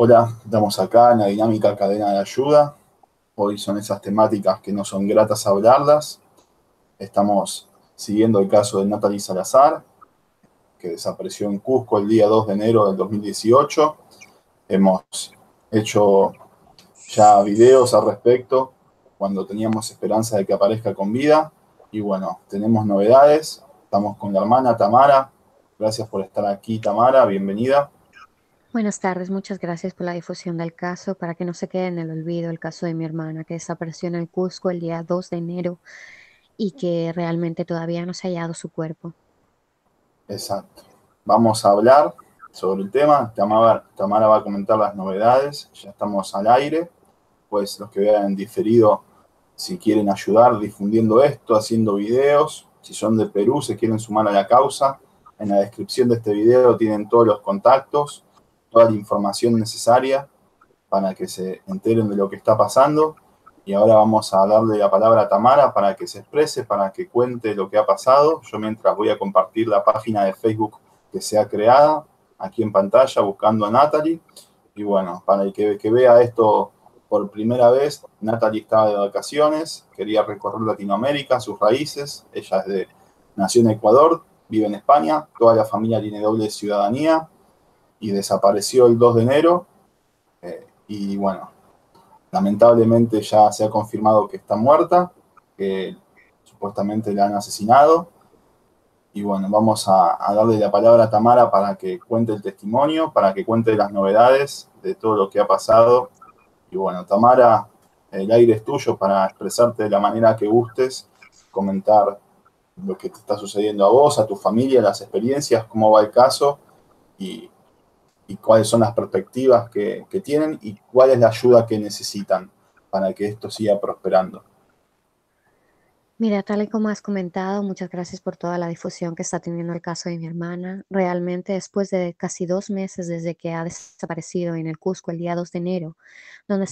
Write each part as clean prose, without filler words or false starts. Hola, estamos acá en la Dinámica Cadena de Ayuda. Hoy son esas temáticas que no son gratas hablarlas. Estamos siguiendo el caso de Nathaly Salazar, que desapareció en Cusco el día 2 de enero del 2018. Hemos hecho ya videos al respecto cuando teníamos esperanza de que aparezca con vida. Y bueno, tenemos novedades. Estamos con la hermana Tamara. Gracias por estar aquí, Tamara. Bienvenida. Buenas tardes, muchas gracias por la difusión del caso, para que no se quede en el olvido el caso de mi hermana que desapareció en el Cusco el día 2 de enero y que realmente todavía no se ha hallado su cuerpo. Exacto. Vamos a hablar sobre el tema. Tamara va a comentar las novedades, ya estamos al aire, pues los que vean diferido, si quieren ayudar difundiendo esto, haciendo videos, si son de Perú, se quieren sumar a la causa, en la descripción de este video tienen todos los contactos, toda la información necesaria para que se enteren de lo que está pasando. Y ahora vamos a darle la palabra a Tamara para que se exprese, para que cuente lo que ha pasado. Yo mientras voy a compartir la página de Facebook que se ha creada aquí en pantalla, buscando a Nathaly. Y bueno, para el que vea esto por primera vez, Nathaly estaba de vacaciones, quería recorrer Latinoamérica, sus raíces. Ella nació en Ecuador, vive en España, toda la familia tiene doble ciudadanía. Y desapareció el 2 de enero, y bueno, lamentablemente ya se ha confirmado que está muerta, que supuestamente la han asesinado, y bueno, vamos a darle la palabra a Tamara para que cuente el testimonio, para que cuente las novedades de todo lo que ha pasado, y bueno, Tamara, el aire es tuyo para expresarte de la manera que gustes, comentar lo que te está sucediendo a vos, a tu familia, las experiencias, cómo va el caso, y cuáles son las perspectivas que tienen y cuál es la ayuda que necesitan para que esto siga prosperando. Mira, tal y como has comentado, muchas gracias por toda la difusión que está teniendo el caso de mi hermana. Realmente, después de casi 2 meses desde que ha desaparecido en el Cusco el día 2 de enero, donde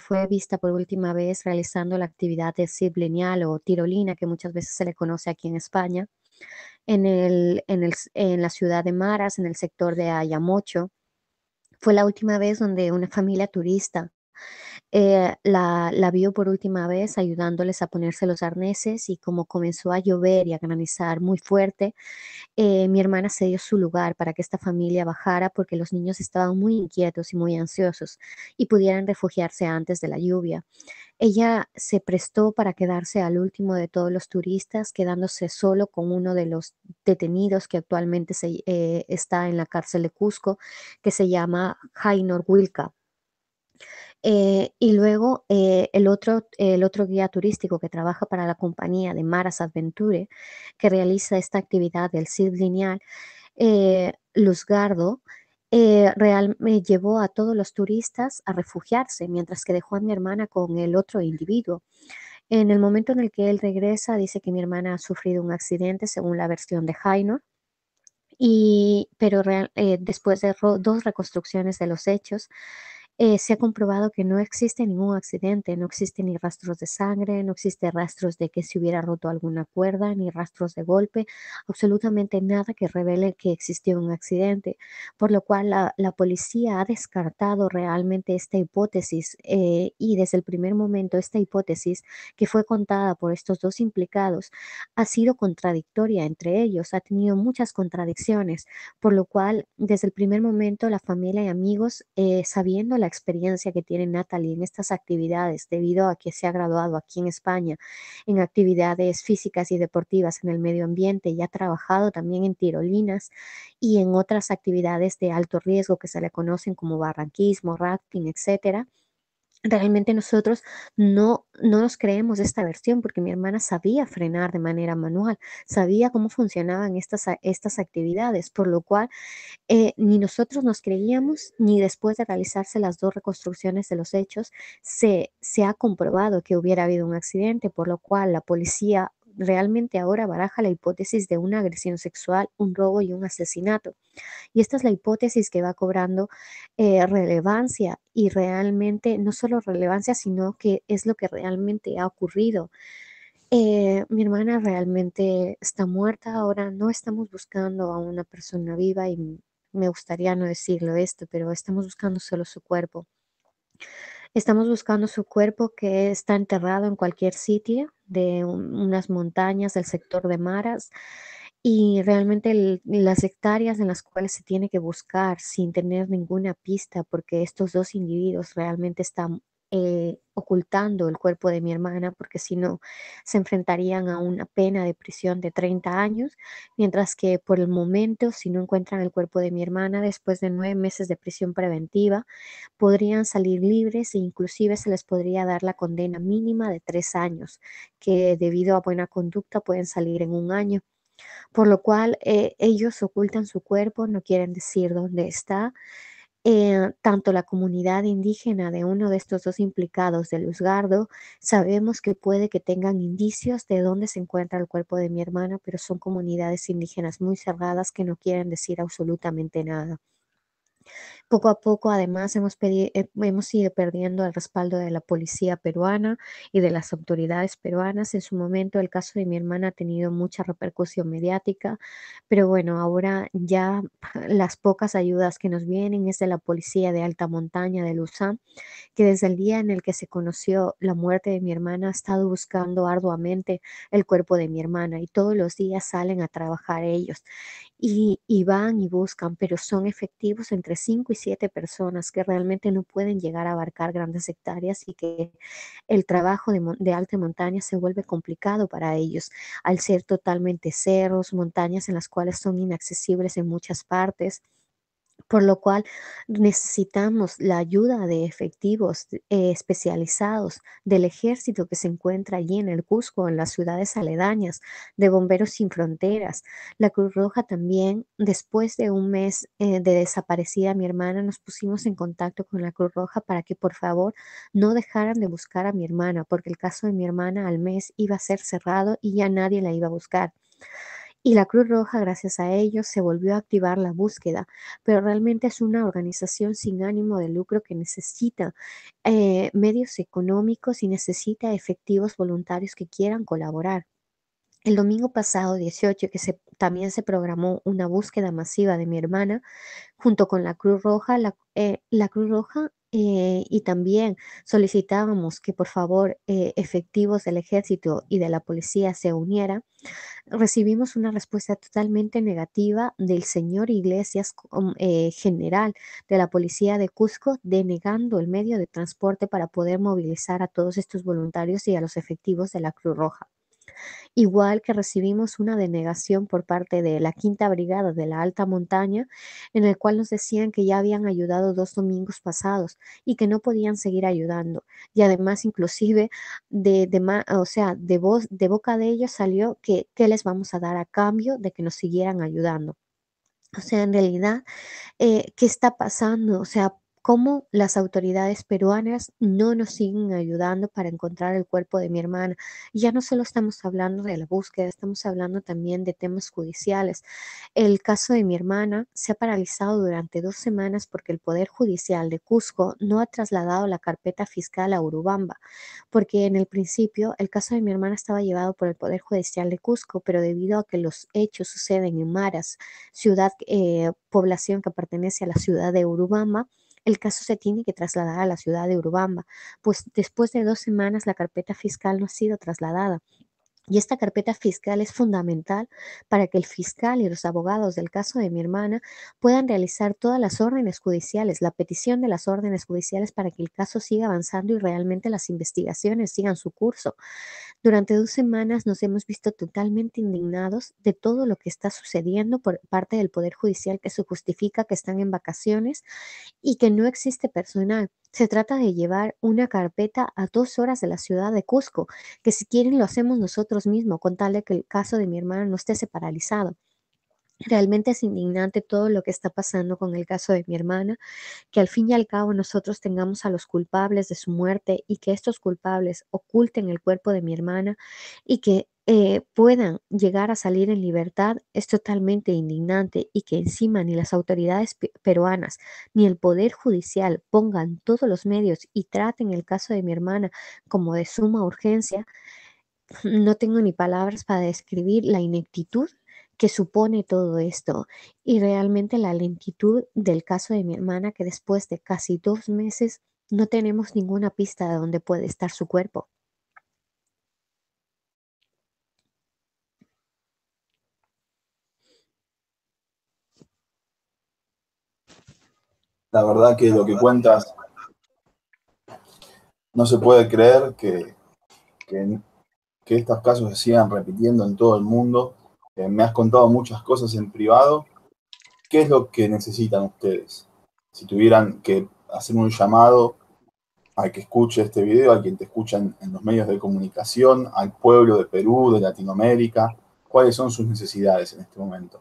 fue vista por última vez realizando la actividad de ciclineal o tirolina, que muchas veces se le conoce aquí en España, en la ciudad de Maras, en el sector de Ayamocho. Fue la última vez donde una familia turista la vio por última vez ayudándoles a ponerse los arneses, y como comenzó a llover y a granizar muy fuerte, mi hermana cedió su lugar para que esta familia bajara, porque los niños estaban muy inquietos y muy ansiosos y pudieran refugiarse antes de la lluvia. Ella se prestó para quedarse al último de todos los turistas, quedándose solo con uno de los detenidos que actualmente está en la cárcel de Cusco, que se llama Jainor Wilka. Y luego el otro guía turístico que trabaja para la compañía de Maras Adventure, que realiza esta actividad del surf lineal, Luzgardo, llevó a todos los turistas a refugiarse, mientras que dejó a mi hermana con el otro individuo. En el momento en el que él regresa, dice que mi hermana ha sufrido un accidente, según la versión de Jainor. Pero después de dos reconstrucciones de los hechos, se ha comprobado que no existe ningún accidente, no existen ni rastros de sangre, no existe rastros de que se hubiera roto alguna cuerda, ni rastros de golpe, absolutamente nada que revele que existió un accidente, por lo cual la policía ha descartado realmente esta hipótesis, y desde el primer momento esta hipótesis que fue contada por estos dos implicados ha sido contradictoria entre ellos, ha tenido muchas contradicciones, por lo cual desde el primer momento la familia y amigos, sabiendo la experiencia que tiene Nathaly en estas actividades, debido a que se ha graduado aquí en España en actividades físicas y deportivas en el medio ambiente, y ha trabajado también en tirolinas y en otras actividades de alto riesgo que se le conocen como barranquismo, rafting, etcétera. Realmente nosotros no nos creemos esta versión, porque mi hermana sabía frenar de manera manual, sabía cómo funcionaban estas actividades, por lo cual ni nosotros nos creíamos, ni después de realizarse las dos reconstrucciones de los hechos se ha comprobado que hubiera habido un accidente, por lo cual la policía realmente ahora baraja la hipótesis de una agresión sexual, un robo y un asesinato. Y esta es la hipótesis que va cobrando relevancia, y realmente no solo relevancia, sino que es lo que realmente ha ocurrido. Mi hermana realmente está muerta. Ahora no estamos buscando a una persona viva, y me gustaría no decirlo esto, pero estamos buscando solo su cuerpo. Estamos buscando su cuerpo que está enterrado en cualquier sitio de unas montañas del sector de Maras, y realmente las hectáreas en las cuales se tiene que buscar sin tener ninguna pista, porque estos dos individuos realmente están ocultando el cuerpo de mi hermana, porque si no se enfrentarían a una pena de prisión de 30 años, mientras que por el momento, si no encuentran el cuerpo de mi hermana, después de 9 meses de prisión preventiva, podrían salir libres e inclusive se les podría dar la condena mínima de 3 años, que debido a buena conducta pueden salir en 1 año. Por lo cual ellos ocultan su cuerpo, no quieren decir dónde está. Tanto la comunidad indígena de uno de estos dos implicados, de Luzgardo, sabemos que puede que tengan indicios de dónde se encuentra el cuerpo de mi hermana, pero son comunidades indígenas muy cerradas que no quieren decir absolutamente nada. Poco a poco, además, hemos ido perdiendo el respaldo de la policía peruana y de las autoridades peruanas. En su momento, el caso de mi hermana ha tenido mucha repercusión mediática, pero bueno, ahora ya las pocas ayudas que nos vienen es de la Policía de Alta Montaña de Luzán, que desde el día en el que se conoció la muerte de mi hermana ha estado buscando arduamente el cuerpo de mi hermana, y todos los días salen a trabajar ellos y van y buscan, pero son efectivos entre 5 y 7 personas que realmente no pueden llegar a abarcar grandes hectáreas, y que el trabajo de alta montaña se vuelve complicado para ellos al ser totalmente cerros, montañas en las cuales son inaccesibles en muchas partes. Por lo cual necesitamos la ayuda de efectivos especializados del ejército que se encuentra allí en el Cusco, en las ciudades aledañas, de Bomberos Sin Fronteras. La Cruz Roja también, después de 1 mes de desaparecida mi hermana, nos pusimos en contacto con la Cruz Roja para que por favor no dejaran de buscar a mi hermana, porque el caso de mi hermana al mes iba a ser cerrado y ya nadie la iba a buscar. Y la Cruz Roja, gracias a ellos, se volvió a activar la búsqueda, pero realmente es una organización sin ánimo de lucro que necesita medios económicos y necesita efectivos voluntarios que quieran colaborar. El domingo pasado, 18, que también se programó una búsqueda masiva de mi hermana, junto con la Cruz Roja, la Cruz Roja, y también solicitábamos que por favor efectivos del ejército y de la policía se unieran. Recibimos una respuesta totalmente negativa del señor Iglesias, general de la policía de Cusco, denegando el medio de transporte para poder movilizar a todos estos voluntarios y a los efectivos de la Cruz Roja. Igual que recibimos una denegación por parte de la Quinta Brigada de la Alta Montaña, en el cual nos decían que ya habían ayudado 2 domingos pasados y que no podían seguir ayudando. Y además, inclusive, de boca de ellos salió que ¿qué les vamos a dar a cambio de que nos siguieran ayudando? O sea, en realidad, ¿qué está pasando? O sea, cómo las autoridades peruanas no nos siguen ayudando para encontrar el cuerpo de mi hermana. Ya no solo estamos hablando de la búsqueda, estamos hablando también de temas judiciales. El caso de mi hermana se ha paralizado durante 2 semanas porque el Poder Judicial de Cusco no ha trasladado la carpeta fiscal a Urubamba, porque en el principio el caso de mi hermana estaba llevado por el Poder Judicial de Cusco, pero debido a que los hechos suceden en Maras, población que pertenece a la ciudad de Urubamba, el caso se tiene que trasladar a la ciudad de Urubamba, pues después de 2 semanas la carpeta fiscal no ha sido trasladada. Y esta carpeta fiscal es fundamental para que el fiscal y los abogados del caso de mi hermana puedan realizar todas las órdenes judiciales, la petición de las órdenes judiciales para que el caso siga avanzando y realmente las investigaciones sigan su curso. Durante 2 semanas nos hemos visto totalmente indignados de todo lo que está sucediendo por parte del Poder Judicial, que se justifica que están en vacaciones y que no existe personal. Se trata de llevar una carpeta a 2 horas de la ciudad de Cusco, que si quieren lo hacemos nosotros mismos, con tal de que el caso de mi hermana no esté paralizado. Realmente es indignante todo lo que está pasando con el caso de mi hermana, que al fin y al cabo nosotros tengamos a los culpables de su muerte y que estos culpables oculten el cuerpo de mi hermana y que puedan llegar a salir en libertad. Es totalmente indignante, y que encima ni las autoridades peruanas ni el Poder Judicial pongan todos los medios y traten el caso de mi hermana como de suma urgencia. No tengo ni palabras para describir la ineptitud que supone todo esto, y realmente la lentitud del caso de mi hermana, que después de casi 2 meses no tenemos ninguna pista de dónde puede estar su cuerpo. La verdad que lo que cuentas no se puede creer que estos casos se sigan repitiendo en todo el mundo. Me has contado muchas cosas en privado. ¿Qué es lo que necesitan ustedes? Si tuvieran que hacer un llamado al que escuche este video, a quien te escuchan en los medios de comunicación, al pueblo de Perú, de Latinoamérica, ¿cuáles son sus necesidades en este momento?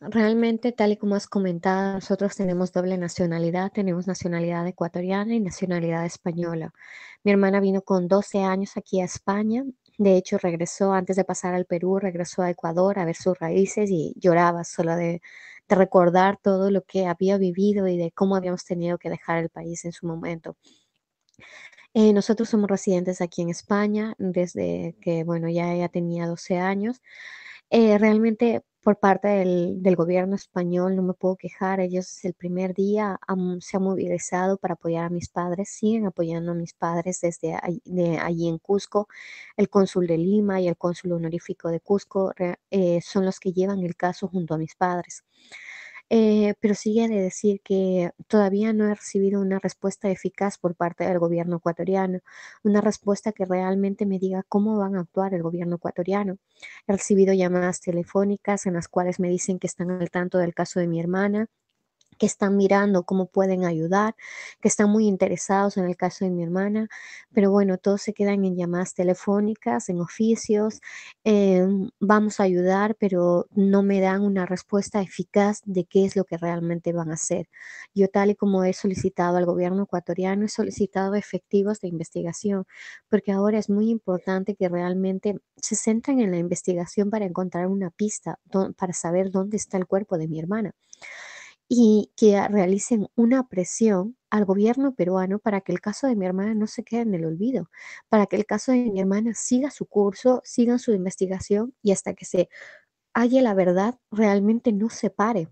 Realmente, tal y como has comentado, nosotros tenemos doble nacionalidad, tenemos nacionalidad ecuatoriana y nacionalidad española. Mi hermana vino con 12 años aquí a España, de hecho regresó antes de pasar al Perú, regresó a Ecuador a ver sus raíces y lloraba solo de recordar todo lo que había vivido y de cómo habíamos tenido que dejar el país en su momento. Nosotros somos residentes aquí en España desde que, bueno, ya ella tenía 12 años. Realmente, por parte del gobierno español no me puedo quejar. Ellos desde el primer día se han movilizado para apoyar a mis padres, siguen apoyando a mis padres desde allí en Cusco. El cónsul de Lima y el cónsul honorífico de Cusco son los que llevan el caso junto a mis padres. Pero sigue de decir que todavía no he recibido una respuesta eficaz por parte del gobierno ecuatoriano, una respuesta que realmente me diga cómo van a actuar el gobierno ecuatoriano. He recibido llamadas telefónicas en las cuales me dicen que están al tanto del caso de mi hermana, que están mirando cómo pueden ayudar, que están muy interesados en el caso de mi hermana, pero bueno, todos se quedan en llamadas telefónicas, en oficios, vamos a ayudar, pero no me dan una respuesta eficaz de qué es lo que realmente van a hacer. Yo, tal y como he solicitado al gobierno ecuatoriano, he solicitado efectivos de investigación, porque ahora es muy importante que realmente se centren en la investigación para encontrar una pista, para saber dónde está el cuerpo de mi hermana, y que realicen una presión al gobierno peruano para que el caso de mi hermana no se quede en el olvido, para que el caso de mi hermana siga su curso, siga su investigación y hasta que se halle la verdad realmente no se pare.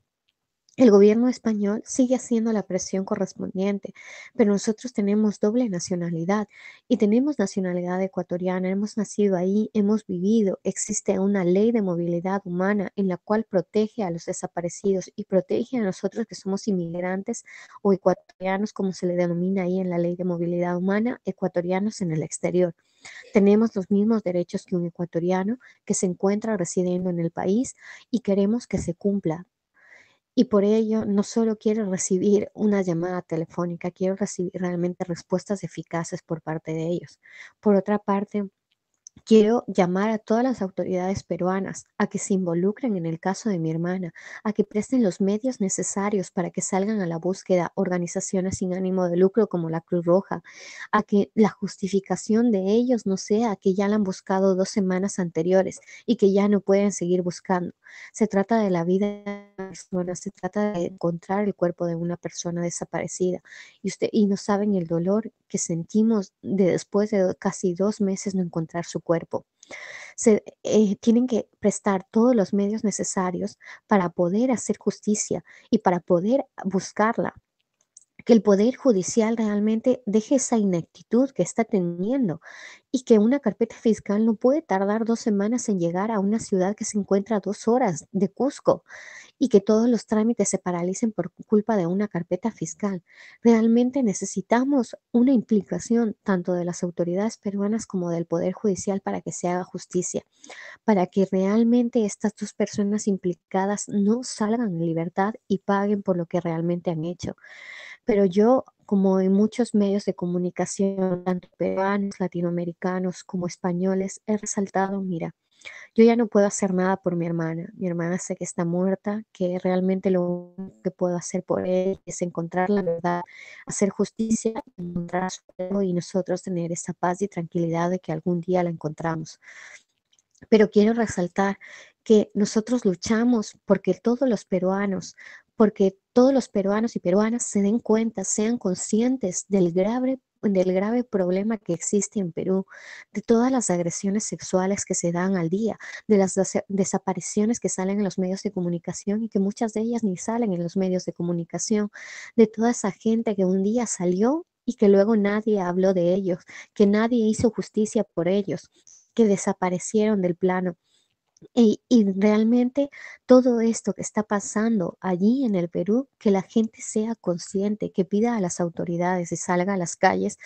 El gobierno español sigue haciendo la presión correspondiente, pero nosotros tenemos doble nacionalidad y tenemos nacionalidad ecuatoriana, hemos nacido ahí, hemos vivido, existe una ley de movilidad humana en la cual protege a los desaparecidos y protege a nosotros que somos inmigrantes o ecuatorianos, como se le denomina ahí en la ley de movilidad humana, ecuatorianos en el exterior. Tenemos los mismos derechos que un ecuatoriano que se encuentra residiendo en el país y queremos que se cumpla. Y por ello, no solo quiero recibir una llamada telefónica, quiero recibir realmente respuestas eficaces por parte de ellos. Por otra parte, quiero llamar a todas las autoridades peruanas a que se involucren en el caso de mi hermana, a que presten los medios necesarios para que salgan a la búsqueda organizaciones sin ánimo de lucro como la Cruz Roja, a que la justificación de ellos no sea que ya la han buscado 2 semanas anteriores y que ya no pueden seguir buscando. Se trata de la vida de una persona, se trata de encontrar el cuerpo de una persona desaparecida. Y no saben el dolor que sentimos después de casi 2 meses no encontrar su cuerpo. Tienen que prestar todos los medios necesarios para poder hacer justicia y para poder buscarla. Que el Poder Judicial realmente deje esa ineptitud que está teniendo y que una carpeta fiscal no puede tardar 2 semanas en llegar a una ciudad que se encuentra a 2 horas de Cusco y que todos los trámites se paralicen por culpa de una carpeta fiscal. Realmente necesitamos una implicación tanto de las autoridades peruanas como del Poder Judicial para que se haga justicia, para que realmente estas 2 personas implicadas no salgan en libertad y paguen por lo que realmente han hecho. Pero yo, como en muchos medios de comunicación, tanto peruanos, latinoamericanos como españoles, he resaltado, mira, yo ya no puedo hacer nada por mi hermana. Mi hermana sé que está muerta, que realmente lo único que puedo hacer por él es encontrar la verdad, hacer justicia, encontrar su cuerpo y nosotros tener esa paz y tranquilidad de que algún día la encontramos. Pero quiero resaltar que nosotros luchamos porque todos los peruanos y peruanas se den cuenta, sean conscientes del grave del grave problema que existe en Perú, de todas las agresiones sexuales que se dan al día, de las desapariciones que salen en los medios de comunicación y que muchas de ellas ni salen en los medios de comunicación, de toda esa gente que un día salió y que luego nadie habló de ellos, que nadie hizo justicia por ellos, que desaparecieron del plano. Y realmente todo esto que está pasando allí en el Perú, que la gente sea consciente, que pida a las autoridades y salga a las calles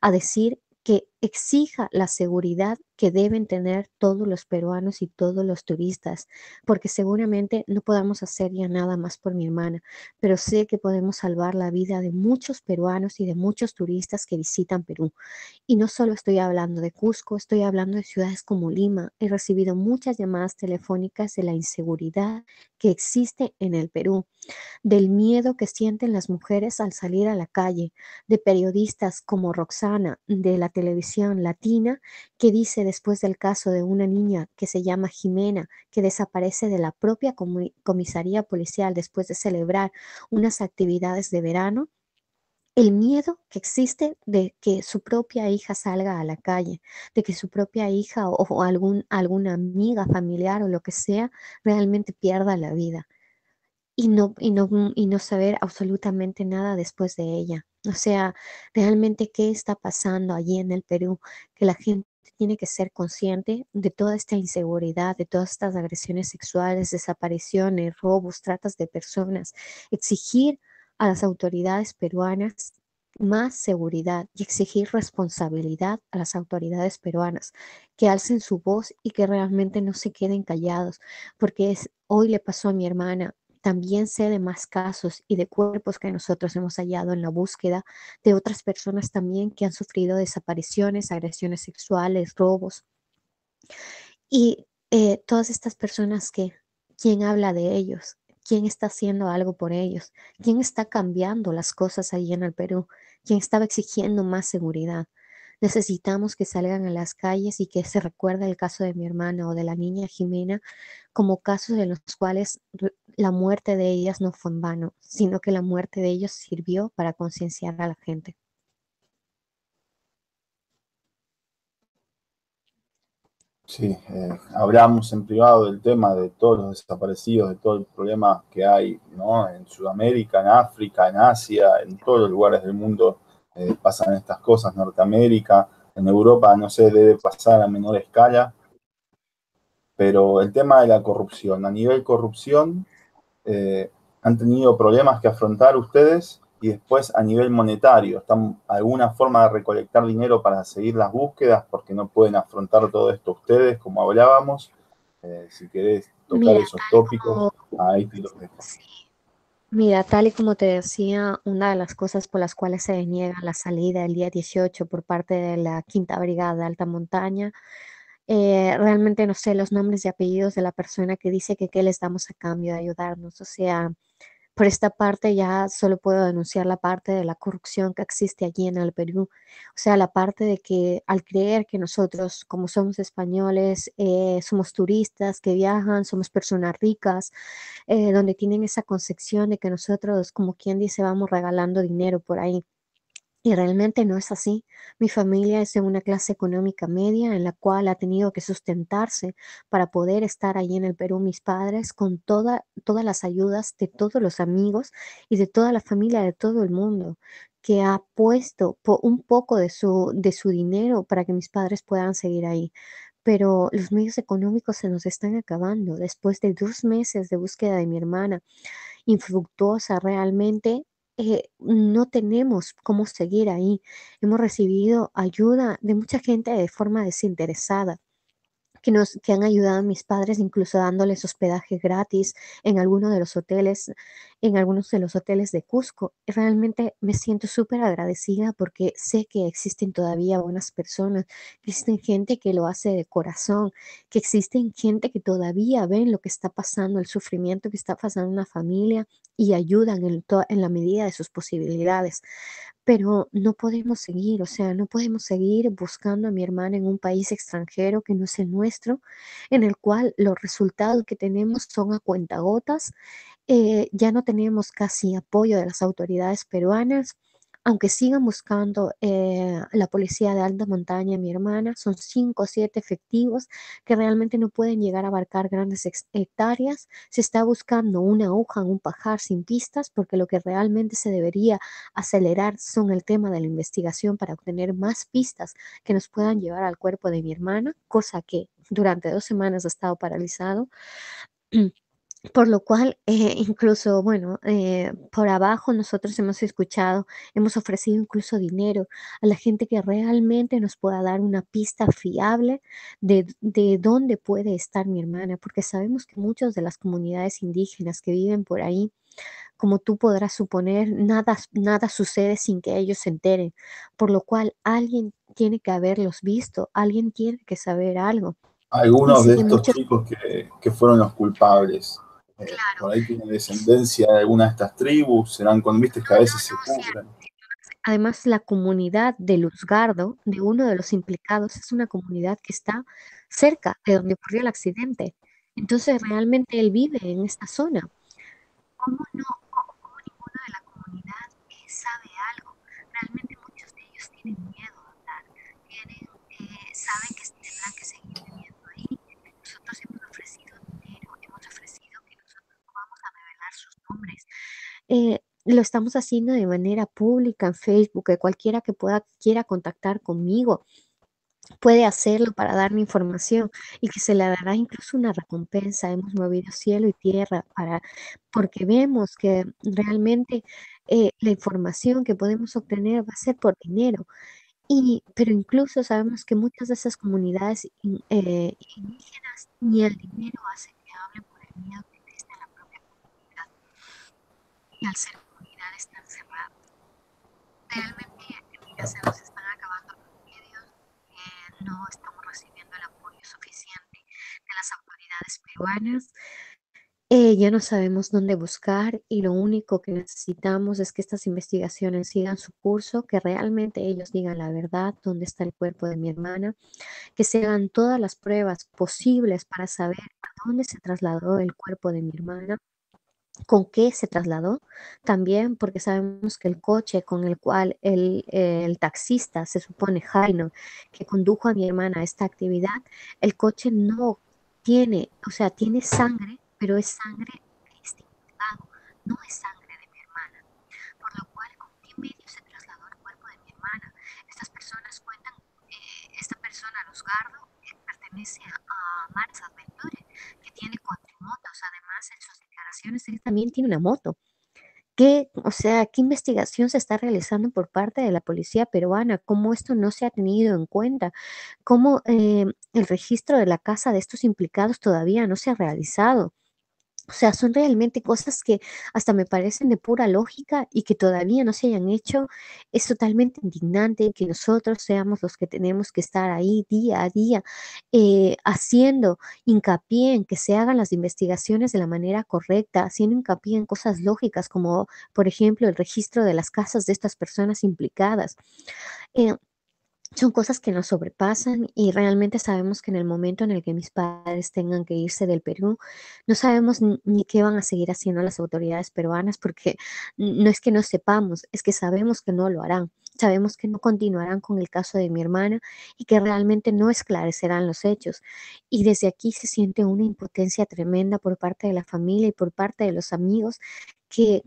a decir que exija la seguridad que deben tener todos los peruanos y todos los turistas, porque seguramente no podamos hacer ya nada más por mi hermana, pero sé que podemos salvar la vida de muchos peruanos y de muchos turistas que visitan Perú. Y no solo estoy hablando de Cusco, estoy hablando de ciudades como Lima. He recibido muchas llamadas telefónicas de la inseguridad que existe en el Perú, del miedo que sienten las mujeres al salir a la calle, de periodistas como Roxana de la Televisión Latina, que dice después del caso de una niña que se llama Jimena, que desaparece de la propia comisaría policial después de celebrar unas actividades de verano, el miedo que existe de que su propia hija salga a la calle, de que su propia hija o alguna amiga, familiar o lo que sea, realmente pierda la vida. Y no saber absolutamente nada después de ella. O sea, realmente qué está pasando allí en el Perú, que la gente tiene que ser consciente de toda esta inseguridad, de todas estas agresiones sexuales, desapariciones, robos, tratas de personas. Exigir a las autoridades peruanas más seguridad y exigir responsabilidad a las autoridades peruanas, que alcen su voz y que realmente no se queden callados, porque hoy le pasó a mi hermana. También sé de más casos y de cuerpos que nosotros hemos hallado en la búsqueda de otras personas también que han sufrido desapariciones, agresiones sexuales, robos. Y todas estas personas que, ¿quién habla de ellos? ¿Quién está haciendo algo por ellos? ¿Quién está cambiando las cosas allí en el Perú? ¿Quién estaba exigiendo más seguridad? Necesitamos que salgan a las calles y que se recuerde el caso de mi hermana o de la niña Jimena como casos en los cuales la muerte de ellas no fue en vano, sino que la muerte de ellos sirvió para concienciar a la gente. Sí, hablamos en privado del tema de todos los desaparecidos, de todo el problema que hay, ¿no? En Sudamérica, en África, en Asia, en todos los lugares del mundo. Pasan estas cosas, Norteamérica, en Europa, no sé, debe pasar a menor escala, pero el tema de la corrupción, a nivel corrupción, han tenido problemas que afrontar ustedes, y después a nivel monetario, ¿están alguna forma de recolectar dinero para seguir las búsquedas? Porque no pueden afrontar todo esto ustedes, como hablábamos, si querés tocar esos tópicos, ahí te los dejo. Mira, tal y como te decía, una de las cosas por las cuales se niega la salida el día 18 por parte de la Quinta Brigada de Alta Montaña, realmente no sé los nombres y apellidos de la persona que dice que qué les damos a cambio de ayudarnos. O sea, por esta parte ya solo puedo denunciar la parte de la corrupción que existe allí en el Perú. O sea, la parte de que al creer que nosotros, como somos españoles, somos turistas que viajan, somos personas ricas, donde tienen esa concepción de que nosotros, como quien dice, vamos regalando dinero por ahí. Y realmente no es así. Mi familia es de una clase económica media en la cual ha tenido que sustentarse para poder estar allí en el Perú, mis padres, con todas las ayudas de todos los amigos y de toda la familia de todo el mundo, que ha puesto un poco de su dinero para que mis padres puedan seguir ahí. Pero los medios económicos se nos están acabando. Después de 2 meses de búsqueda de mi hermana, infructuosa realmente, no tenemos cómo seguir ahí. Hemos recibido ayuda de mucha gente de forma desinteresada, que han ayudado a mis padres, incluso dándoles hospedaje gratis en algunos de los hoteles de Cusco. Realmente me siento súper agradecida porque sé que existen todavía buenas personas, que existen gente que lo hace de corazón, que existen gente que todavía ven lo que está pasando, el sufrimiento que está pasando una familia y ayudan en la medida de sus posibilidades. Pero no podemos seguir, o sea, no podemos seguir buscando a mi hermana en un país extranjero que no es el nuestro, en el cual los resultados que tenemos son a cuentagotas. Ya no tenemos casi apoyo de las autoridades peruanas. aunque sigan buscando la policía de alta montaña, mi hermana, son 5 o 7 efectivos que realmente no pueden llegar a abarcar grandes hectáreas. Se está buscando una aguja en un pajar sin pistas, porque lo que realmente se debería acelerar son el tema de la investigación para obtener más pistas que nos puedan llevar al cuerpo de mi hermana, cosa que durante 2 semanas ha estado paralizado. Por lo cual, incluso, bueno, por abajo nosotros hemos escuchado, hemos ofrecido incluso dinero a la gente que realmente nos pueda dar una pista fiable de dónde puede estar mi hermana, porque sabemos que muchas de las comunidades indígenas que viven por ahí, como tú podrás suponer, nada sucede sin que ellos se enteren, por lo cual alguien tiene que haberlos visto, alguien tiene que saber algo. Algunos de estos chicos que fueron los culpables. Claro. Por ahí tienen descendencia de alguna de estas tribus, serán con vistas que a veces se cubren. Además, la comunidad de Luzgardo, de uno de los implicados, es una comunidad que está cerca de donde ocurrió el accidente. Entonces, realmente él vive en esta zona. ¿Cómo no? ¿Cómo ninguno de la comunidad sabe algo? Realmente muchos de ellos tienen miedo a hablar. Saben que tendrán que seguir viviendo ahí. Nosotros hemos ofrecido dinero, hemos ofrecido que nosotros no vamos a revelar sus nombres. Lo estamos haciendo de manera pública en Facebook, que cualquiera que quiera contactar conmigo puede hacerlo para darme información y que se le dará incluso una recompensa. Hemos movido cielo y tierra porque vemos que realmente la información que podemos obtener va a ser por dinero. Pero incluso sabemos que muchas de esas comunidades indígenas ni el dinero hace que hablen por el miedo que existe en la propia comunidad. Y al ser comunidades tan cerradas, realmente se nos están acabando los medios, no estamos recibiendo el apoyo suficiente de las autoridades peruanas. Ya no sabemos dónde buscar y lo único que necesitamos es que estas investigaciones sigan su curso, que realmente ellos digan la verdad, dónde está el cuerpo de mi hermana, que se hagan todas las pruebas posibles para saber a dónde se trasladó el cuerpo de mi hermana, con qué se trasladó también, porque sabemos que el coche con el cual el taxista, se supone Jainor, que condujo a mi hermana a esta actividad, el coche no tiene, o sea, tiene sangre, pero es sangre de este imputado, no es sangre de mi hermana. Por lo cual, ¿con qué medio se trasladó el cuerpo de mi hermana? Estas personas cuentan, esta persona, Luzgardo, pertenece a Maras Adventure, que tiene 4 motos. Además, en sus declaraciones, él también tiene una moto. ¿Qué investigación se está realizando por parte de la policía peruana? ¿Cómo esto no se ha tenido en cuenta? ¿Cómo el registro de la casa de estos implicados todavía no se ha realizado? O sea, son realmente cosas que hasta me parecen de pura lógica y que todavía no se hayan hecho. Es totalmente indignante que nosotros seamos los que tenemos que estar ahí día a día haciendo hincapié en que se hagan las investigaciones de la manera correcta, haciendo hincapié en cosas lógicas como, por ejemplo, el registro de las casas de estas personas implicadas. Son cosas que nos sobrepasan y realmente sabemos que en el momento en el que mis padres tengan que irse del Perú, no sabemos ni qué van a seguir haciendo las autoridades peruanas, porque no es que no sepamos, es que sabemos que no lo harán. Sabemos que no continuarán con el caso de mi hermana y que realmente no esclarecerán los hechos. Y desde aquí se siente una impotencia tremenda por parte de la familia y por parte de los amigos que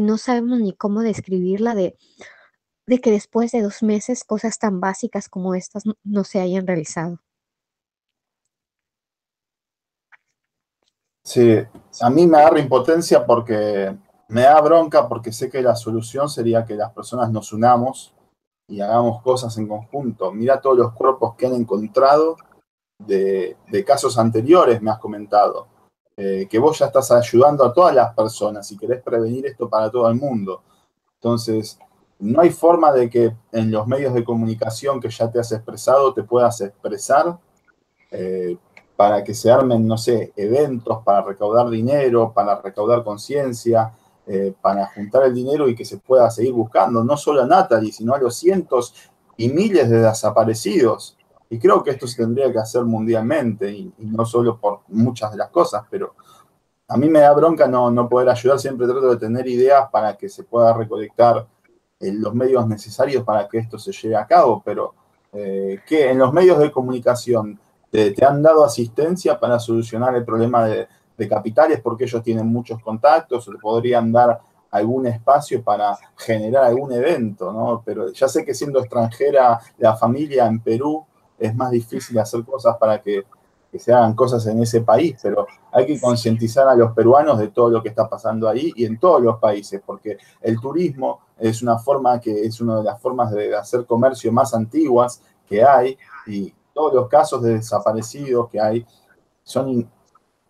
no sabemos ni cómo describirla de que después de 2 meses cosas tan básicas como estas no se hayan realizado. Sí, a mí me agarra impotencia porque me da bronca, porque sé que la solución sería que las personas nos unamos y hagamos cosas en conjunto. Mira todos los cuerpos que han encontrado de casos anteriores, me has comentado, que vos ya estás ayudando a todas las personas y querés prevenir esto para todo el mundo. Entonces, no hay forma de que en los medios de comunicación que ya te has expresado te puedas expresar para que se armen, no sé, eventos para recaudar dinero, para recaudar conciencia, para juntar el dinero y que se pueda seguir buscando, no solo a Nathaly, sino a los cientos y miles de desaparecidos. Y creo que esto se tendría que hacer mundialmente y no solo por muchas de las cosas, pero a mí me da bronca no poder ayudar. Siempre trato de tener ideas para que se pueda recolectar los medios necesarios para que esto se lleve a cabo, pero ¿qué en los medios de comunicación te han dado asistencia para solucionar el problema de capitales porque ellos tienen muchos contactos o te podrían dar algún espacio para generar algún evento, ¿no? Pero ya sé que siendo extranjera la familia en Perú es más difícil hacer cosas para que se hagan cosas en ese país, pero hay que concientizar a los peruanos de todo lo que está pasando ahí y en todos los países, porque el turismo es una forma que es una de las formas de hacer comercio más antiguas que hay, y todos los casos de desaparecidos que hay son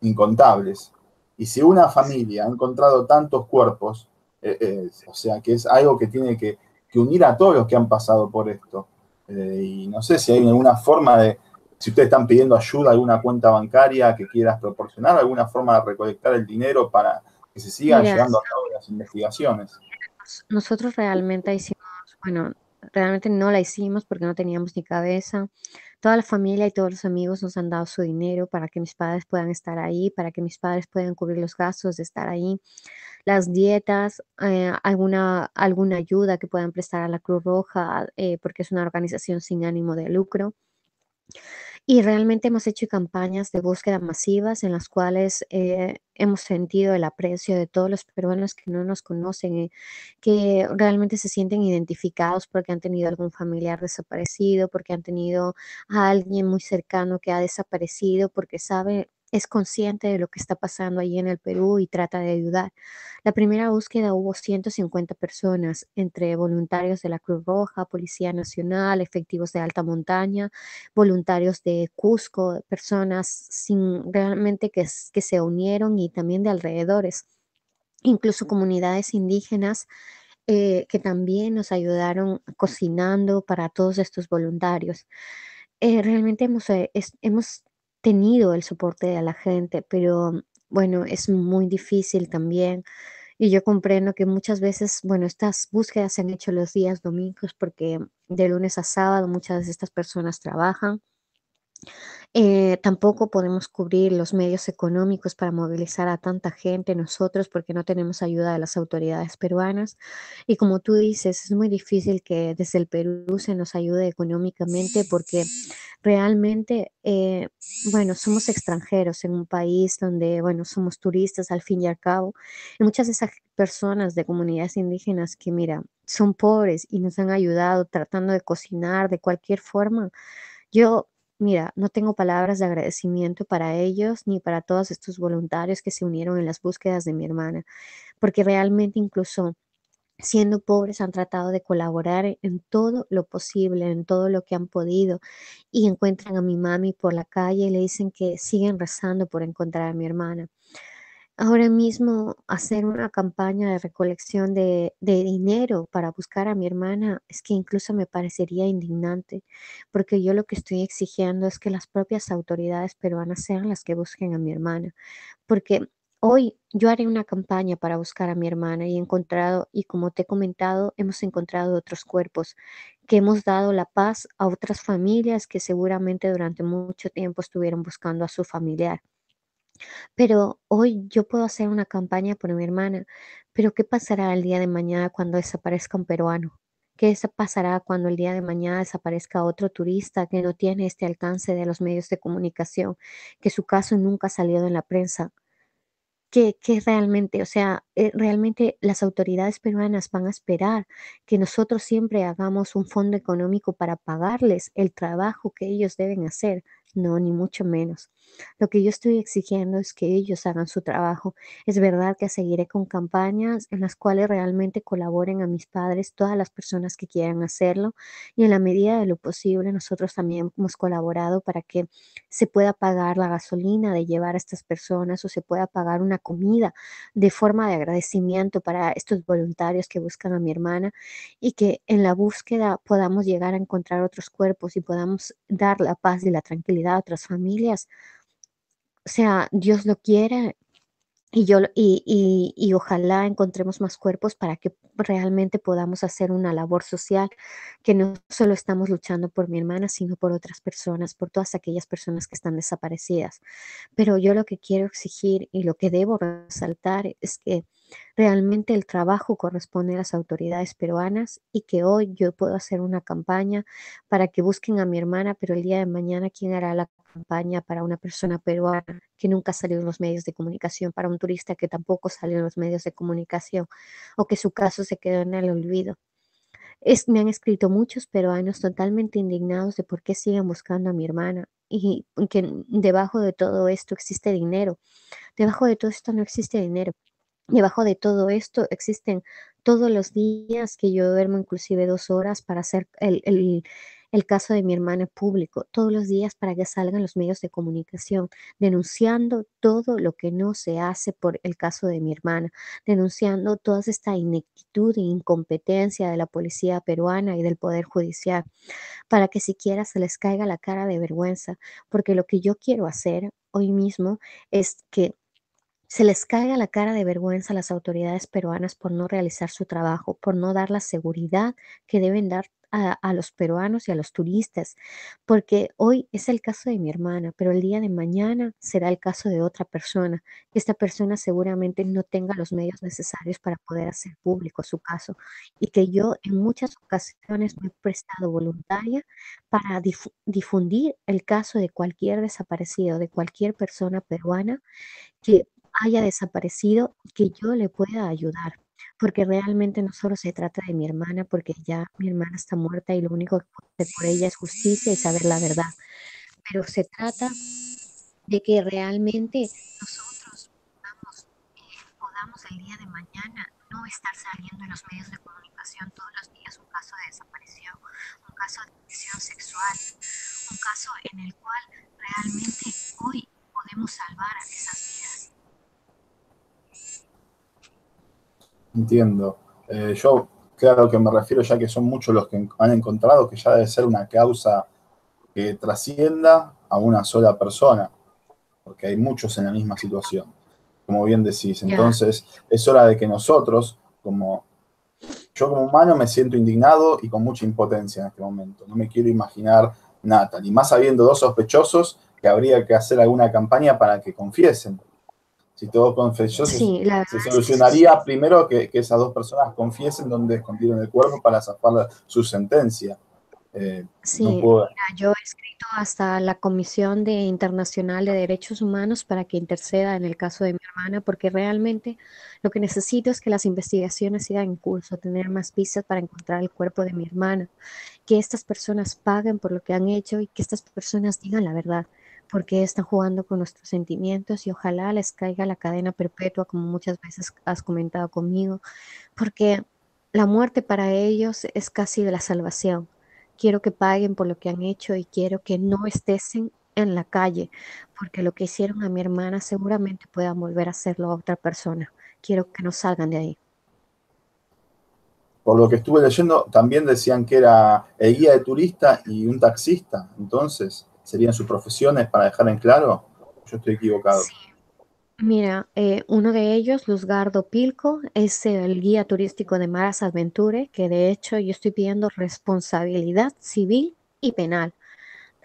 incontables. Y si una familia ha encontrado tantos cuerpos, o sea que es algo que tiene que unir a todos los que han pasado por esto. Y no sé si hay alguna forma de, si ustedes están pidiendo ayuda, alguna cuenta bancaria que quieras proporcionar, alguna forma de recolectar el dinero para que se sigan llevando a cabo las investigaciones. Nosotros realmente hicimos, bueno, realmente no la hicimos porque no teníamos ni cabeza. Toda la familia y todos los amigos nos han dado su dinero para que mis padres puedan estar ahí, para que mis padres puedan cubrir los gastos de estar ahí, las dietas, alguna ayuda que puedan prestar a la Cruz Roja, porque es una organización sin ánimo de lucro. Y realmente hemos hecho campañas de búsqueda masivas en las cuales hemos sentido el aprecio de todos los peruanos que no nos conocen, que realmente se sienten identificados porque han tenido algún familiar desaparecido, porque han tenido a alguien muy cercano que ha desaparecido, porque sabe, es consciente de lo que está pasando allí en el Perú y trata de ayudar. La primera búsqueda hubo 150 personas, entre voluntarios de la Cruz Roja, Policía Nacional, efectivos de Alta Montaña, voluntarios de Cusco, personas sin, realmente que se unieron, y también de alrededores, incluso comunidades indígenas que también nos ayudaron cocinando para todos estos voluntarios. Realmente hemos tenido el soporte de la gente, pero bueno, es muy difícil también, y yo comprendo que muchas veces, bueno, estas búsquedas se han hecho los días domingos porque de lunes a sábado muchas de estas personas trabajan. Tampoco podemos cubrir los medios económicos para movilizar a tanta gente nosotros porque no tenemos ayuda de las autoridades peruanas, y como tú dices, es muy difícil que desde el Perú se nos ayude económicamente porque realmente, bueno, somos extranjeros en un país donde, bueno, somos turistas al fin y al cabo, y muchas de esas personas de comunidades indígenas que, mira, son pobres y nos han ayudado tratando de cocinar de cualquier forma. Yo, mira, no tengo palabras de agradecimiento para ellos ni para todos estos voluntarios que se unieron en las búsquedas de mi hermana, porque realmente incluso siendo pobres han tratado de colaborar en todo lo posible, en todo lo que han podido, y encuentran a mi mami por la calle y le dicen que siguen rezando por encontrar a mi hermana. Ahora mismo hacer una campaña de recolección de dinero para buscar a mi hermana es que incluso me parecería indignante, porque yo lo que estoy exigiendo es que las propias autoridades peruanas sean las que busquen a mi hermana, porque hoy yo haré una campaña para buscar a mi hermana y he encontrado, y como te he comentado, hemos encontrado otros cuerpos que hemos dado la paz a otras familias que seguramente durante mucho tiempo estuvieron buscando a su familiar. Pero hoy yo puedo hacer una campaña por mi hermana, pero ¿qué pasará el día de mañana cuando desaparezca un peruano? ¿Qué pasará cuando el día de mañana desaparezca otro turista que no tiene este alcance de los medios de comunicación, que su caso nunca ha salido en la prensa? ¿Qué realmente, o sea, realmente las autoridades peruanas van a esperar que nosotros siempre hagamos un fondo económico para pagarles el trabajo que ellos deben hacer? No, ni mucho menos. Lo que yo estoy exigiendo es que ellos hagan su trabajo. Es verdad que seguiré con campañas en las cuales realmente colaboren a mis padres, todas las personas que quieran hacerlo, y en la medida de lo posible nosotros también hemos colaborado para que se pueda pagar la gasolina de llevar a estas personas o se pueda pagar una comida de forma de agradecimiento para estos voluntarios que buscan a mi hermana, y que en la búsqueda podamos llegar a encontrar otros cuerpos y podamos dar la paz y la tranquilidad a otras familias. O sea, Dios lo quiere, y ojalá encontremos más cuerpos para que realmente podamos hacer una labor social, que no solo estamos luchando por mi hermana, sino por otras personas, por todas aquellas personas que están desaparecidas. Pero yo lo que quiero exigir y lo que debo resaltar es que Realmente el trabajo corresponde a las autoridades peruanas y que hoy yo puedo hacer una campaña para que busquen a mi hermana, pero el día de mañana, ¿quién hará la campaña para una persona peruana que nunca salió en los medios de comunicación, para un turista que tampoco salió en los medios de comunicación o que su caso se quedó en el olvido? Me han escrito muchos peruanos totalmente indignados de por qué siguen buscando a mi hermana y que debajo de todo esto existe dinero. Debajo de todo esto no existe dinero. Debajo de todo esto existen todos los días que yo duermo inclusive 2 horas para hacer el caso de mi hermana público, todos los días para que salgan los medios de comunicación, denunciando todo lo que no se hace por el caso de mi hermana, denunciando toda esta ineptitud e incompetencia de la policía peruana y del Poder Judicial, para que siquiera se les caiga la cara de vergüenza, porque lo que yo quiero hacer hoy mismo es que se les caiga la cara de vergüenza a las autoridades peruanas por no realizar su trabajo, por no dar la seguridad que deben dar a los peruanos y a los turistas, porque hoy es el caso de mi hermana, pero el día de mañana será el caso de otra persona. Esta persona seguramente no tenga los medios necesarios para poder hacer público su caso, y que yo en muchas ocasiones me he prestado voluntaria para difundir el caso de cualquier desaparecido, de cualquier persona peruana que haya desaparecido, que yo le pueda ayudar, porque realmente no solo se trata de mi hermana, porque ya mi hermana está muerta y lo único que puede hacer por ella es justicia y saber la verdad, pero se trata de que realmente nosotros podamos el día de mañana no estar saliendo en los medios de comunicación todos los días un caso de desaparición, un caso de agresión sexual, un caso en el cual realmente hoy podemos salvar a esas vidas. Entiendo. Yo, claro que me refiero, ya que son muchos los que han encontrado, que ya debe ser una causa que trascienda a una sola persona, porque hay muchos en la misma situación, como bien decís. Entonces, es hora de que nosotros, yo como humano, me siento indignado y con mucha impotencia en este momento. No me quiero imaginar Nathaly, más habiendo 2 sospechosos, que habría que hacer alguna campaña para que confiesen. Si todo confesó, sí, se solucionaría primero que esas 2 personas confiesen donde escondieron el cuerpo para zafar su sentencia. Sí, no puedo... Mira, yo he escrito hasta la Comisión Internacional de Derechos Humanos para que interceda en el caso de mi hermana, porque realmente lo que necesito es que las investigaciones sigan en curso, tener más pistas para encontrar el cuerpo de mi hermana, que estas personas paguen por lo que han hecho y que estas personas digan la verdad, porque están jugando con nuestros sentimientos y ojalá les caiga la cadena perpetua, como muchas veces has comentado conmigo, porque la muerte para ellos es casi de la salvación. Quiero que paguen por lo que han hecho y quiero que no estén en la calle, porque lo que hicieron a mi hermana seguramente puedan volver a hacerlo a otra persona. Quiero que no salgan de ahí. Por lo que estuve leyendo, también decían que era el guía de turista y un taxista, entonces... ¿Serían sus profesiones para dejar en claro? Yo estoy equivocado. Sí. Mira, uno de ellos, Luzgardo Pilco, es el guía turístico de Maras Adventure, que de hecho yo estoy pidiendo responsabilidad civil y penal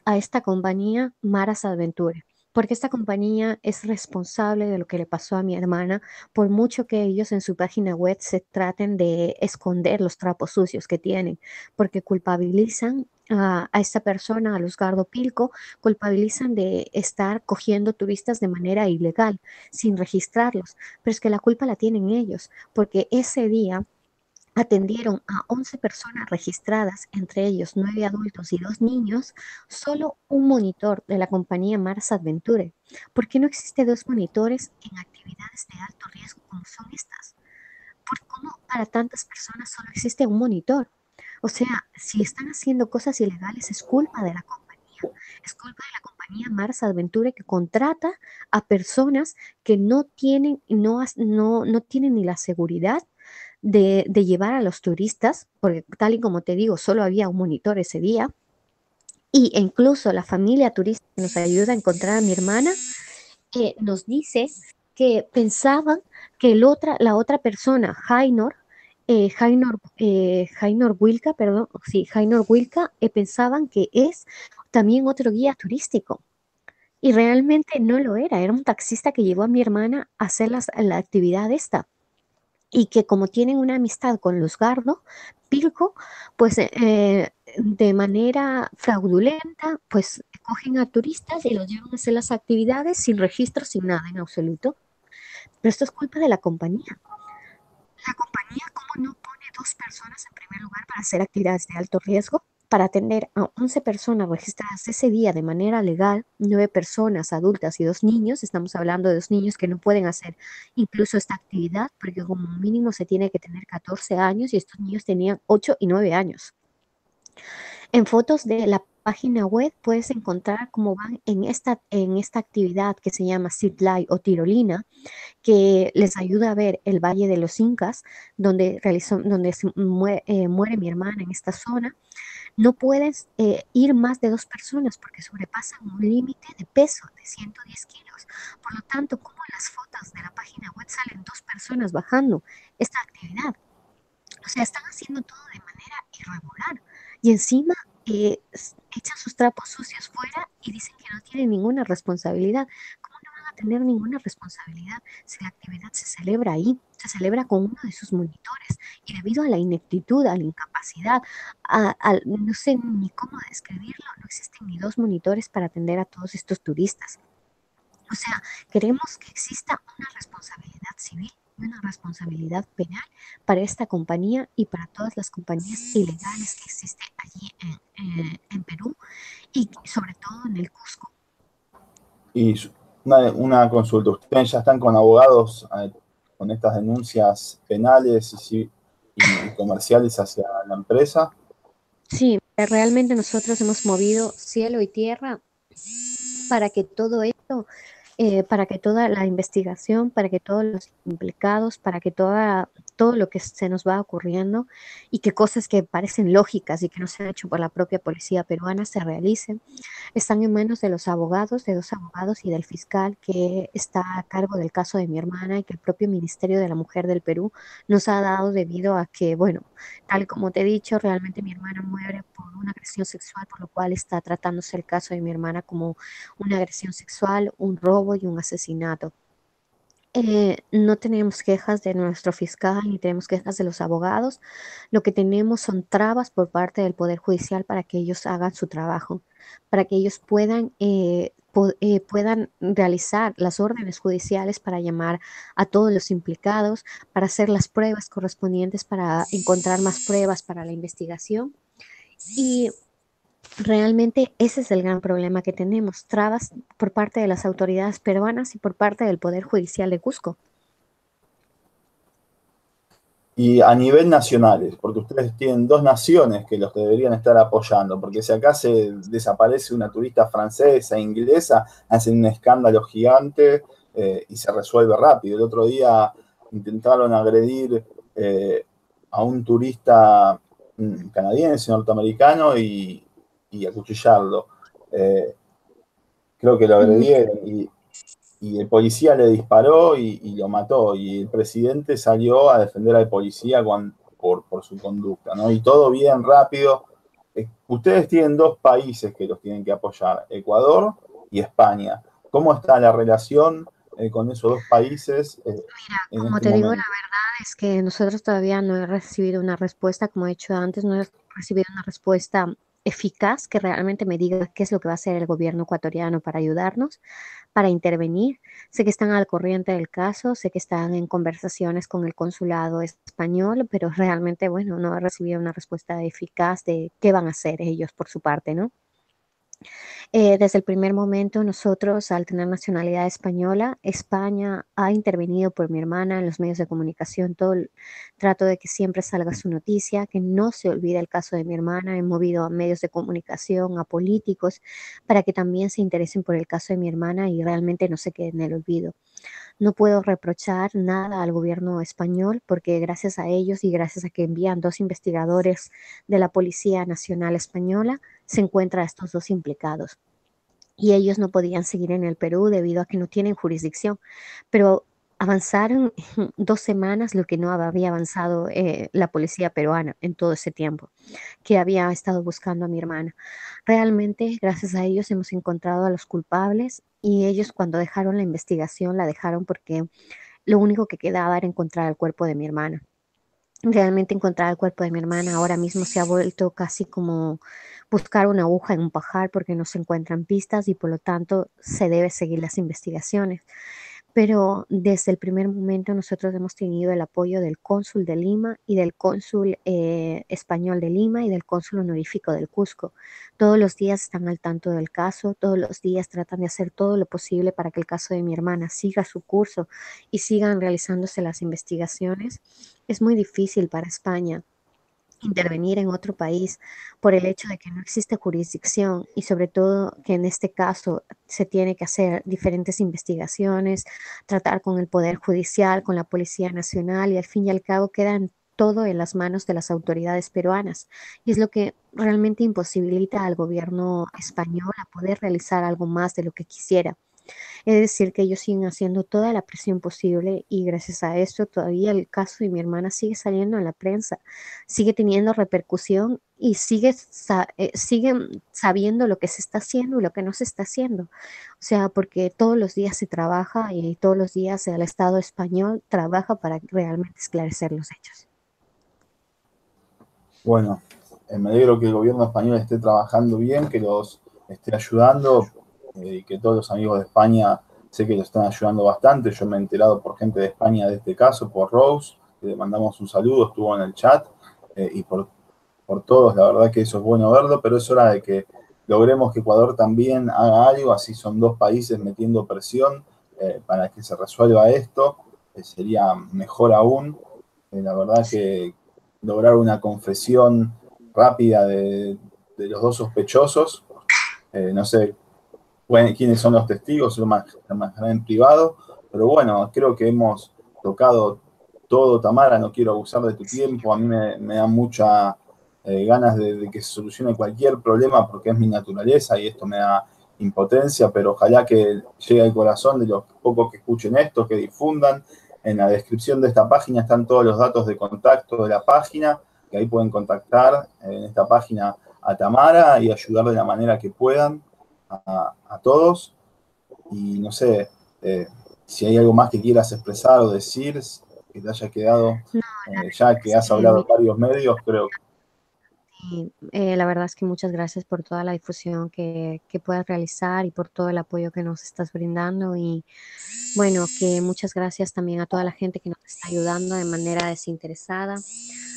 a esta compañía Maras Adventure, porque esta compañía es responsable de lo que le pasó a mi hermana, por mucho que ellos en su página web se traten de esconder los trapos sucios que tienen, porque culpabilizan a esta persona, a Luzgardo Pilco, culpabilizan de estar cogiendo turistas de manera ilegal, sin registrarlos, pero es que la culpa la tienen ellos, porque ese día atendieron a 11 personas registradas, entre ellos 9 adultos y 2 niños, solo un monitor de la compañía Maras Adventure. ¿Por qué no existen 2 monitores en actividades de alto riesgo como son estas? ¿Por cómo para tantas personas solo existe un monitor? O sea, si están haciendo cosas ilegales es culpa de la compañía. Es culpa de la compañía Maras Adventure, que contrata a personas que no tienen ni la seguridad de llevar a los turistas, porque tal y como te digo, solo había un monitor ese día. Y incluso la familia turista que nos ayuda a encontrar a mi hermana nos dice que pensaban que la otra persona, Jainor Wilka, pensaban que es también otro guía turístico. Y realmente no lo era un taxista que llevó a mi hermana a hacer la actividad esta. y que como tienen una amistad con Luzgardo Pilco, pues de manera fraudulenta, pues cogen a turistas y los llevan a hacer las actividades sin registro, sin nada en absoluto. Pero esto es culpa de la compañía. La compañía, ¿cómo no pone dos personas en primer lugar para hacer actividades de alto riesgo? Para atender a 11 personas registradas ese día de manera legal, 9 personas adultas y 2 niños. Estamos hablando de 2 niños que no pueden hacer incluso esta actividad, porque como mínimo se tiene que tener 14 años y estos niños tenían 8 y 9 años. En fotos de la página web puedes encontrar cómo van en esta actividad que se llama zipline o tirolina, que les ayuda a ver el Valle de los Incas, donde muere mi hermana en esta zona. No puedes ir más de 2 personas porque sobrepasan un límite de peso de 110 kilos. Por lo tanto, como en las fotos de la página web salen 2 personas bajando esta actividad. O sea, están haciendo todo de manera irregular. Y encima echan sus trapos sucios fuera y dicen que no tienen ninguna responsabilidad. ¿Cómo no van a tener ninguna responsabilidad si la actividad se celebra ahí? Se celebra con uno de sus monitores y debido a la ineptitud, a la incapacidad, no sé ni cómo describirlo, no existen ni 2 monitores para atender a todos estos turistas. O sea, queremos que exista una responsabilidad civil y una responsabilidad penal para esta compañía y para todas las compañías ilegales que existen allí en Perú y sobre todo en el Cusco. Y una consulta, ¿ustedes ya están con abogados con estas denuncias penales y comerciales hacia la empresa? Sí, realmente nosotros hemos movido cielo y tierra para que todo esto, para que toda la investigación, para que todos los implicados, para que todo lo que se nos va ocurriendo y que cosas que parecen lógicas y que no se han hecho por la propia policía peruana se realicen. Están en manos de los abogados, de 2 abogados y del fiscal que está a cargo del caso de mi hermana y que el propio Ministerio de la Mujer del Perú nos ha dado debido a que, bueno, tal como te he dicho, realmente mi hermana muere por una agresión sexual, por lo cual está tratándose el caso de mi hermana como una agresión sexual, un robo y un asesinato. No tenemos quejas de nuestro fiscal ni tenemos quejas de los abogados. Lo que tenemos son trabas por parte del Poder Judicial para que ellos hagan su trabajo, para que ellos puedan realizar las órdenes judiciales para llamar a todos los implicados, para hacer las pruebas correspondientes, para encontrar más pruebas para la investigación. Y realmente ese es el gran problema que tenemos, trabas por parte de las autoridades peruanas y por parte del Poder Judicial de Cusco. Y a nivel nacional, porque ustedes tienen 2 naciones que los que deberían estar apoyando, porque si acá se desaparece una turista francesa e inglesa, hacen un escándalo gigante y se resuelve rápido. El otro día intentaron agredir a un turista canadiense, norteamericano, y acuchillarlo. Creo que lo agredieron y el policía le disparó y lo mató. Y el presidente salió a defender al policía por su conducta, ¿no? Y todo bien rápido. Ustedes tienen 2 países que los tienen que apoyar, Ecuador y España. ¿Cómo está la relación con esos 2 países? Mira, como te digo, la verdad es que nosotros todavía no he recibido una respuesta, como he dicho antes, no he recibido una respuesta eficaz que realmente me diga qué es lo que va a hacer el gobierno ecuatoriano para ayudarnos, para intervenir. Sé que están al corriente del caso, sé que están en conversaciones con el consulado español, pero realmente, bueno, no he recibido una respuesta eficaz de qué van a hacer ellos por su parte, ¿no? Desde el primer momento nosotros, al tener nacionalidad española, España ha intervenido por mi hermana en los medios de comunicación. Todo el trato de que siempre salga su noticia, que no se olvide el caso de mi hermana. He movido a medios de comunicación, a políticos, para que también se interesen por el caso de mi hermana y realmente no se quede en el olvido. No puedo reprochar nada al gobierno español porque gracias a ellos y gracias a que envían 2 investigadores de la Policía Nacional Española, se encuentra a estos 2 implicados. Y ellos no podían seguir en el Perú debido a que no tienen jurisdicción. Pero avanzaron 2 semanas lo que no había avanzado la policía peruana en todo ese tiempo que había estado buscando a mi hermana. Realmente, gracias a ellos hemos encontrado a los culpables y ellos cuando dejaron la investigación la dejaron porque Lo único que quedaba era encontrar el cuerpo de mi hermana. Realmente encontrar el cuerpo de mi hermana ahora mismo se ha vuelto casi como buscar una aguja en un pajar, porque no se encuentran pistas y por lo tanto se debe seguir las investigaciones. Pero desde el primer momento nosotros hemos tenido el apoyo del cónsul de Lima y del cónsul español de Lima y del cónsul honorífico del Cusco. Todos los días están al tanto del caso, todos los días tratan de hacer todo lo posible para que el caso de mi hermana siga su curso y sigan realizándose las investigaciones. Es muy difícil para España intervenir en otro país por el hecho de que no existe jurisdicción y sobre todo que en este caso se tiene que hacer diferentes investigaciones, tratar con el Poder Judicial, con la Policía Nacional y al fin y al cabo quedan todo en las manos de las autoridades peruanas y es lo que realmente imposibilita al gobierno español a poder realizar algo más de lo que quisiera. Es decir, que ellos siguen haciendo toda la presión posible y gracias a eso todavía el caso de mi hermana sigue saliendo en la prensa, sigue teniendo repercusión y siguen sabiendo lo que se está haciendo y lo que no se está haciendo. O sea, porque todos los días se trabaja y todos los días el Estado español trabaja para realmente esclarecer los hechos. Bueno, me alegro que el gobierno español esté trabajando bien, que los esté ayudando y que todos los amigos de España sé que lo están ayudando bastante. Yo me he enterado por gente de España de este caso, por Rose, que le mandamos un saludo, estuvo en el chat, y por todos. La verdad que eso es bueno verlo, pero es hora de que logremos que Ecuador también haga algo, así son dos países metiendo presión para que se resuelva esto, sería mejor aún. La verdad que lograr una confesión rápida de los dos sospechosos, no sé quiénes son los testigos, lo manejarán en privado, pero bueno, creo que hemos tocado todo, Tamara, no quiero abusar de tu tiempo, a mí me da mucha ganas de que se solucione cualquier problema porque es mi naturaleza y esto me da impotencia, pero ojalá que llegue al corazón de los pocos que escuchen esto, que difundan. En la descripción de esta página están todos los datos de contacto de la página, que ahí pueden contactar en esta página a Tamara y ayudar de la manera que puedan a todos. Y no sé si hay algo más que quieras expresar o decir que te haya quedado, ya que has hablado en varios medios, creo. Sí, la verdad es que muchas gracias por toda la difusión que puedas realizar y por todo el apoyo que nos estás brindando y bueno, que muchas gracias también a toda la gente que nos está ayudando de manera desinteresada,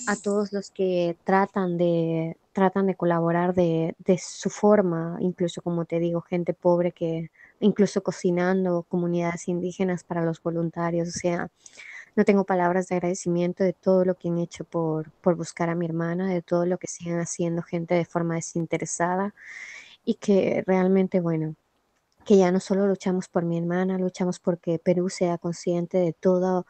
a todos los que tratan de colaborar de su forma, incluso como te digo, gente pobre que incluso cocinando, comunidades indígenas para los voluntarios, o sea, no tengo palabras de agradecimiento de todo lo que han hecho por buscar a mi hermana, de todo lo que siguen haciendo gente de forma desinteresada y que realmente, bueno, que ya no solo luchamos por mi hermana, luchamos porque Perú sea consciente de todo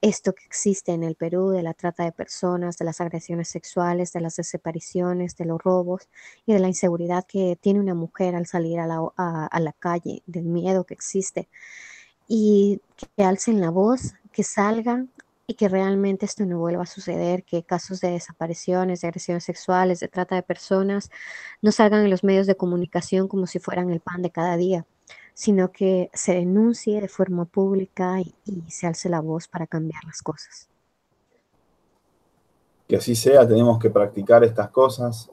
esto que existe en el Perú, de la trata de personas, de las agresiones sexuales, de las desapariciones, de los robos y de la inseguridad que tiene una mujer al salir a la calle, del miedo que existe. Y que alcen la voz, que salgan y que realmente esto no vuelva a suceder, que casos de desapariciones, de agresiones sexuales, de trata de personas, no salgan en los medios de comunicación como si fueran el pan de cada día, sino que se denuncie de forma pública y se alce la voz para cambiar las cosas. Que así sea, tenemos que practicar estas cosas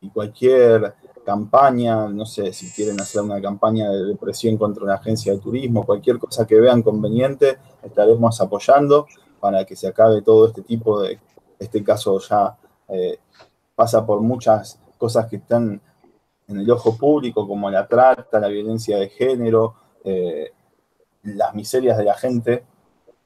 y cualquier campaña, no sé, si quieren hacer una campaña de presión contra la agencia de turismo, cualquier cosa que vean conveniente, estaremos apoyando para que se acabe todo este tipo de, este caso ya pasa por muchas cosas que están en el ojo público, como la trata, la violencia de género, las miserias de la gente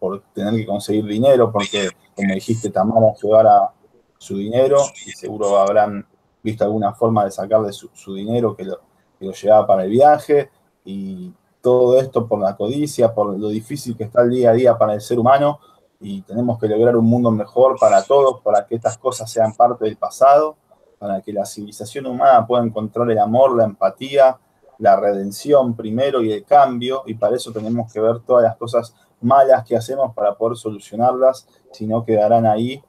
por tener que conseguir dinero, porque como dijiste, Tamara llevará su dinero y seguro habrán visto alguna forma de sacar de su dinero que lo llevaba para el viaje, y todo esto por la codicia, por lo difícil que está el día a día para el ser humano, y tenemos que lograr un mundo mejor para todos, para que estas cosas sean parte del pasado, para que la civilización humana pueda encontrar el amor, la empatía, la redención primero y el cambio, y para eso tenemos que ver todas las cosas malas que hacemos para poder solucionarlas, si no quedarán ahí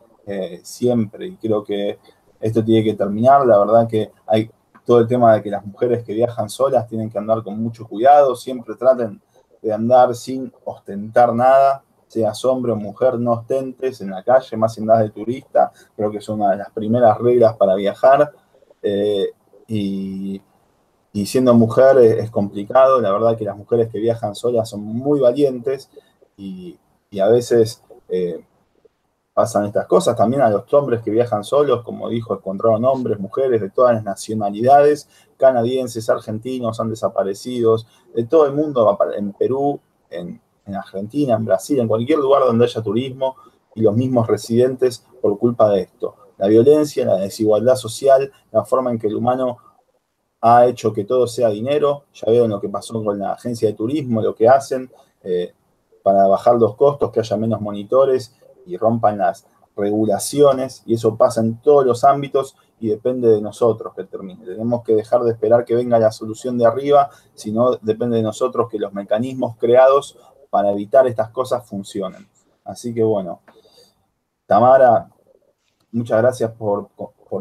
siempre, y creo que esto tiene que terminar. La verdad que hay todo el tema de que las mujeres que viajan solas tienen que andar con mucho cuidado, siempre traten de andar sin ostentar nada, seas hombre o mujer, no ostentes en la calle, más si andás de turista, creo que es una de las primeras reglas para viajar, y siendo mujer es complicado, la verdad que las mujeres que viajan solas son muy valientes, y a veces pasan estas cosas, también a los hombres que viajan solos, como dijo, encontraron hombres, mujeres de todas las nacionalidades, canadienses, argentinos, han desaparecido, de todo el mundo, en Perú, en Argentina, en Brasil, en cualquier lugar donde haya turismo, y los mismos residentes por culpa de esto. La violencia, la desigualdad social, la forma en que el humano ha hecho que todo sea dinero, ya vieron lo que pasó con la agencia de turismo, lo que hacen para bajar los costos, que haya menos monitores y rompan las regulaciones, y eso pasa en todos los ámbitos y depende de nosotros que termine. Tenemos que dejar de esperar que venga la solución de arriba, sino depende de nosotros que los mecanismos creados para evitar estas cosas funcionen. Así que bueno, Tamara, muchas gracias por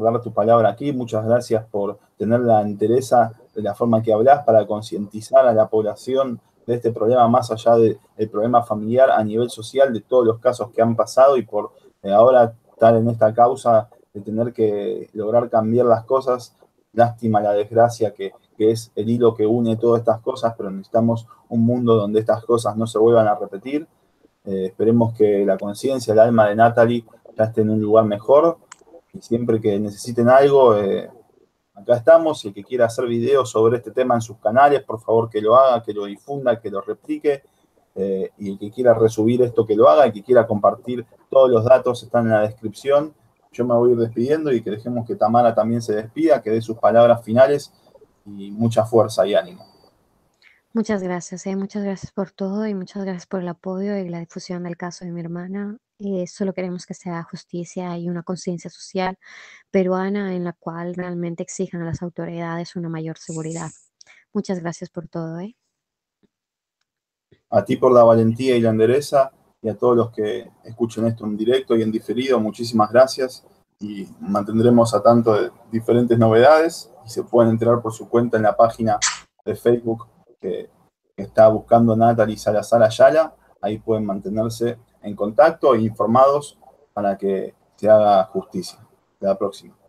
dar tu palabra aquí, muchas gracias por tener la entereza de la forma que hablas para concientizar a la población de este problema, más allá del problema familiar a nivel social, de todos los casos que han pasado, y por ahora estar en esta causa de tener que lograr cambiar las cosas. Lástima la desgracia que es el hilo que une todas estas cosas, pero necesitamos un mundo donde estas cosas no se vuelvan a repetir. Esperemos que la conciencia, el alma de Nathaly ya esté en un lugar mejor, y siempre que necesiten algo, acá estamos. El que quiera hacer videos sobre este tema en sus canales, por favor que lo haga, que lo difunda, que lo replique, y el que quiera resubir esto que lo haga, el que quiera compartir, todos los datos están en la descripción. Yo me voy a ir despidiendo y que dejemos que Tamara también se despida, que dé sus palabras finales, y mucha fuerza y ánimo. Muchas gracias por todo, y muchas gracias por el apoyo y la difusión del caso de mi hermana. Solo queremos que sea justicia y una conciencia social peruana en la cual realmente exijan a las autoridades una mayor seguridad. Muchas gracias por todo. A ti por la valentía y la entereza, y a todos los que escuchen esto en directo y en diferido, muchísimas gracias, y mantendremos a tanto de diferentes novedades, y se pueden enterar por su cuenta en la página de Facebook que está buscando Nathaly Salazar Ayala, ahí pueden mantenerse en contacto e informados para que se haga justicia. Hasta la próxima.